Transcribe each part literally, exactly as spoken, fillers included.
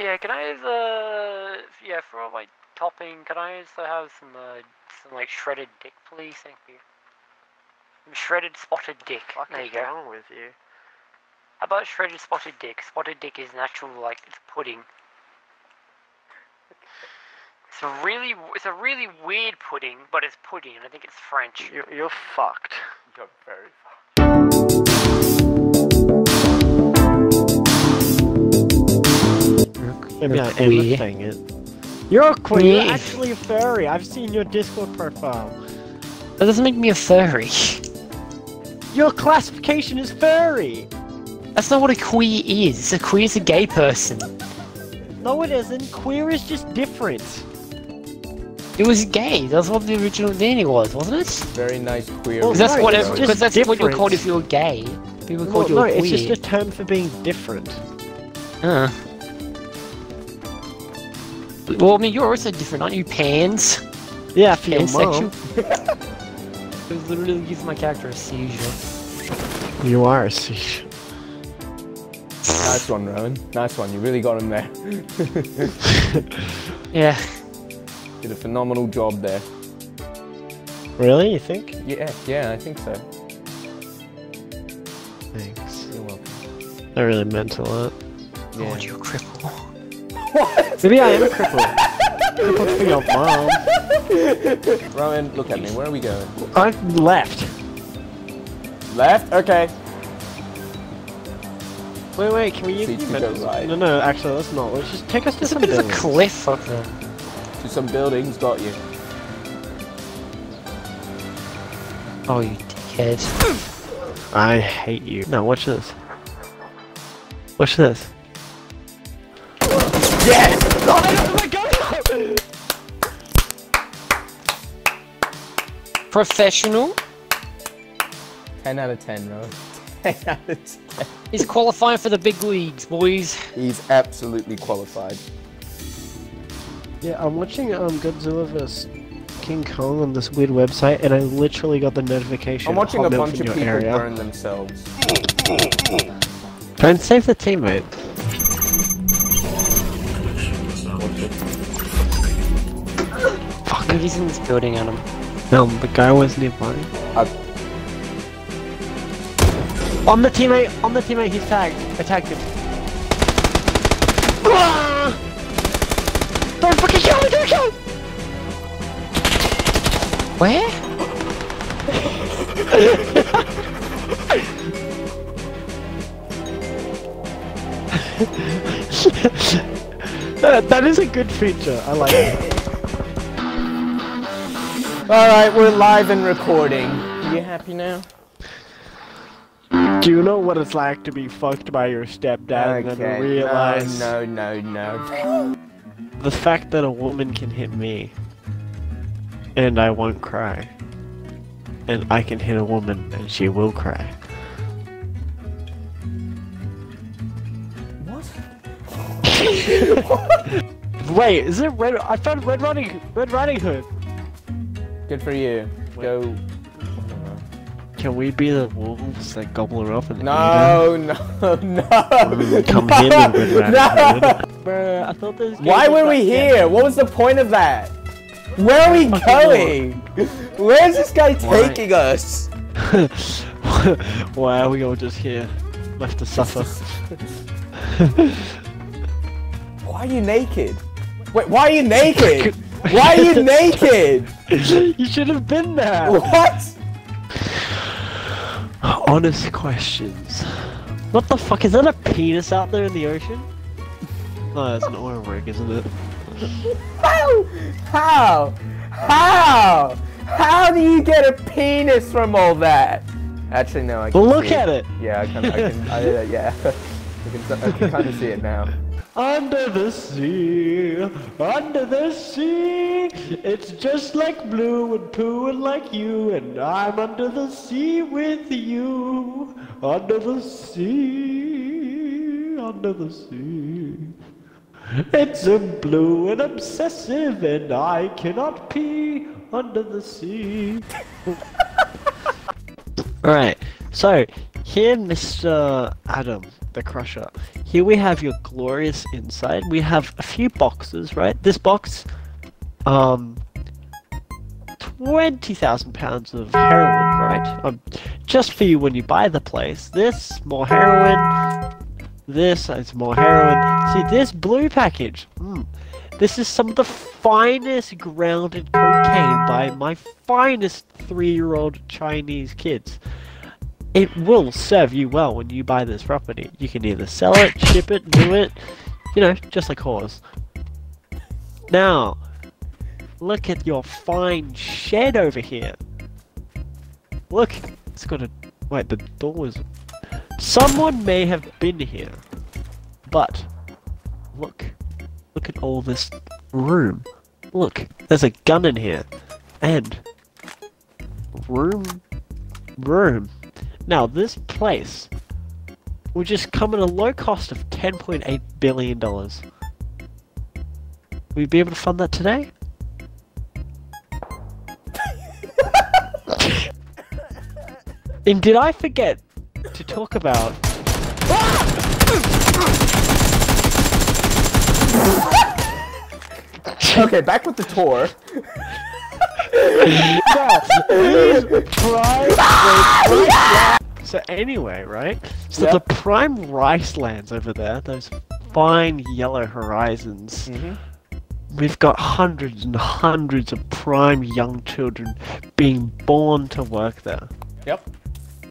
Yeah, can I use, uh, yeah, for all my topping, can I also have some, uh, some, like, shredded dick, please? Thank you. Some shredded spotted dick. What there you go. What's wrong with you? How about shredded spotted dick? Spotted dick is natural, like, it's pudding. It's a really, it's a really weird pudding, but it's pudding, and I think it's French. You're, you're fucked. You're very fucked. Maybe I am saying it. You're a queer. Yes. You're actually a furry. I've seen your Discord profile. That doesn't make me a furry. Your classification is furry. That's not what a queer is. A queer is a gay person. No, it isn't. Queer is just different. It was gay. That's what the original meaning was, wasn't it? Very nice queer. Because well, no, that's what because that's different. What you're called if you're gay. People well, called you no, a queer. No, it's just a term for being different. Huh. Well, I mean, you're also different, aren't you? Pans? Yeah, for your mom. I literally gives my character a seizure. You are a seizure. Nice one, Rowan. Nice one. You really got him there. Yeah. Did a phenomenal job there. Really? You think? Yeah, yeah, I think so. Thanks. You're welcome. I really meant a lot. Yeah. God, you're a cripple. What? Maybe I am a cripple. Crippled for your mom. Rowan, look at me. Where are we going? I'm left. Left? Okay. Wait, wait. Can we use the middle? Right. No, no. Actually, that's not. Let's just take us to it's some a bit buildings. Of a cliff up there. To some buildings, got you. Oh, you dickhead. I hate you. No, watch this. Watch this. Yes! Oh my god! Professional? ten out of ten, bro. ten out of ten. He's qualifying for the big leagues, boys. He's absolutely qualified. Yeah, I'm watching um, Godzilla versus King Kong on this weird website, and I literally got the notification. I'm watching a bunch of people area. burn themselves. Try and save the teammate. He's in this building, Adam. No, the guy was nearby. Uh, on the teammate, on the teammate, he's tagged. I tagged him. Ah! Don't fucking kill me! Don't kill! Where? that, that is a good feature. I like it. Alright, we're live and recording. Are you happy now? Do you know what it's like to be fucked by your stepdad okay. and then realize... No, no, no, no. The fact that a woman can hit me, and I won't cry. And I can hit a woman, and she will cry. What? What? Wait, is it Red... I found Red Riding, Red Riding Hood. Good for you. Wait. Go. Can we be the wolves that gobble her up and no, eat her? No, no, no. Come no, in and no. Bruh, I thought this. Why were we here? Game. What was the point of that? Where are we going? Where is this guy Why? taking us? Why are we all just here, left to suffer? Why are you naked? Wait, why are you naked? Why are you naked? You should have been there! What?! Honest questions. What the fuck, is that a penis out there in the ocean? No, it's an oil rig, isn't it? How? How? How? How do you get a penis from all that? Actually, no, I can Look see at it. it! Yeah, I can, I can, I, uh, yeah. I can, I can kind of see it now. Under the sea, under the sea, it's just like blue and poo and like you, and I'm under the sea with you, under the sea, under the sea. It's a blue and obsessive, and I cannot pee under the sea. Alright, so here Mister Adam, the crusher, Here we have your glorious inside. We have a few boxes, right? This box, um, twenty thousand pounds of heroin, right? Um, just for you when you buy the place. This, more heroin. This, it's more heroin. See, this blue package. Mm. This is some of the finest grounded cocaine by my finest three-year-old Chinese kids. It will serve you well when you buy this property. You can either sell it, ship it, do it, you know, just like horse. Now, look at your fine shed over here. Look, it's got a... Wait, the door is... Someone may have been here, but look. Look at all this room. Look, there's a gun in here. And room, room. Now this place will just come at a low cost of ten point eight billion dollars. Will you be able to fund that today? And did I forget to talk about? Okay, back with the tour. Yeah, please try. So anyway, right? So yep. The prime rice lands over there, those fine yellow horizons. Mm-hmm. We've got hundreds and hundreds of prime young children being born to work there. Yep.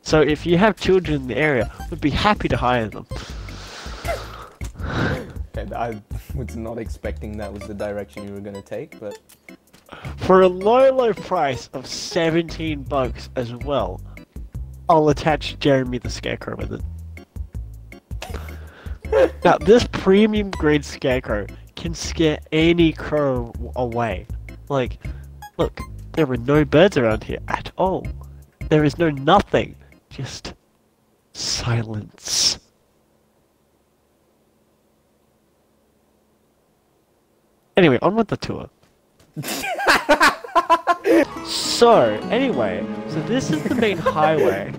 So if you have children in the area, we'd be happy to hire them. I was not expecting that was the direction you were going to take, but... For a low, low price of seventeen bucks as well, I'll attach Jeremy the Scarecrow with it. Now, this premium grade Scarecrow can scare any crow away. Like, look, there are no birds around here at all. There is no nothing. Just... silence. Anyway, on with the tour. So, anyway, so this is the main highway.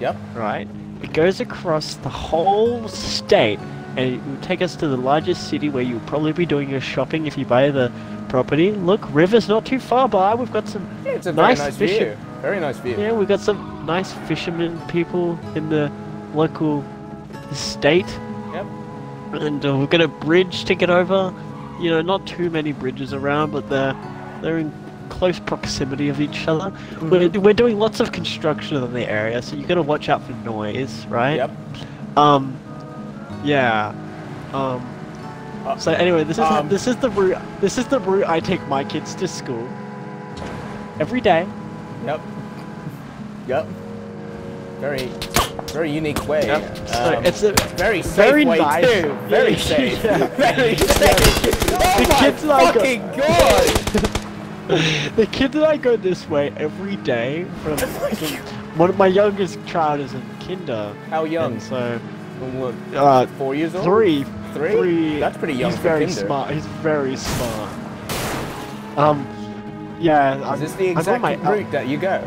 Yep. Right? It goes across the whole state, and it will take us to the largest city where you'll probably be doing your shopping if you buy the property. Look, river's not too far by. We've got some yeah, it's a nice, very nice view. Very nice view. Yeah, we've got some nice fishermen people in the local state. Yep. And uh, we've got a bridge to get over. You know, not too many bridges around, but they're, they're in close proximity of each other. We're, we're doing lots of construction in the area, so you've got to watch out for noise, right? Yep. Um, yeah. Um, uh, so anyway, this is um, this is the route this is the route I take my kids to school every day. Yep. Yep. Very. Very unique way. Yep. Um, so it's a very safe very way nice. Too. Very yeah. safe. Yeah. Very safe. Oh the my kids fucking go god! The kid and I go this way every day. From, from one of my youngest child is in kinder. How young? And so, what, uh, four years old. Three. Three. Three. That's pretty young. He's for very kinder. Smart. He's very smart. Um, yeah. Is I'm, this the exact my, route uh, that you go?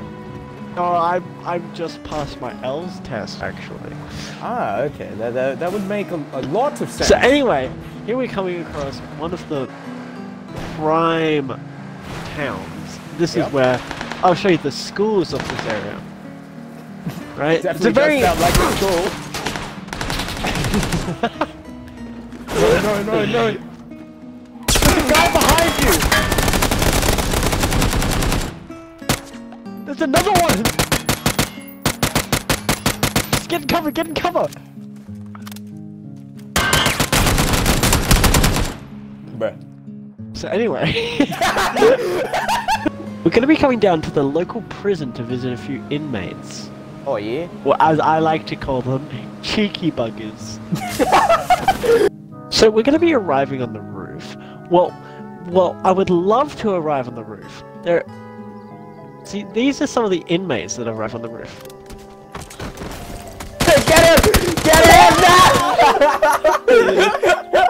No, oh, I'm, I'm just past my L's test, actually. Ah, okay. That, that, that would make a, a lot of sense. So anyway, here we're coming across one of the prime towns. This yep. is where I'll show you the schools of this area. Right? It it's a very... sound like a school. No, no, no, no. There's a guy behind you! There's another one! Just get in cover, get in cover! Bruh. So anyway... We're gonna be coming down to the local prison to visit a few inmates. Oh yeah? Well, as I like to call them, cheeky buggers. So we're gonna be arriving on the roof. Well, well, I would love to arrive on the roof. There. See, these are some of the inmates that arrive on the roof. Get him! Get him now!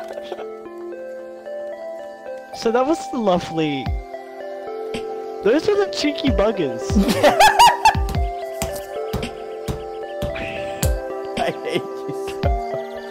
So that was lovely. Those are the cheeky buggers. I hate you so much.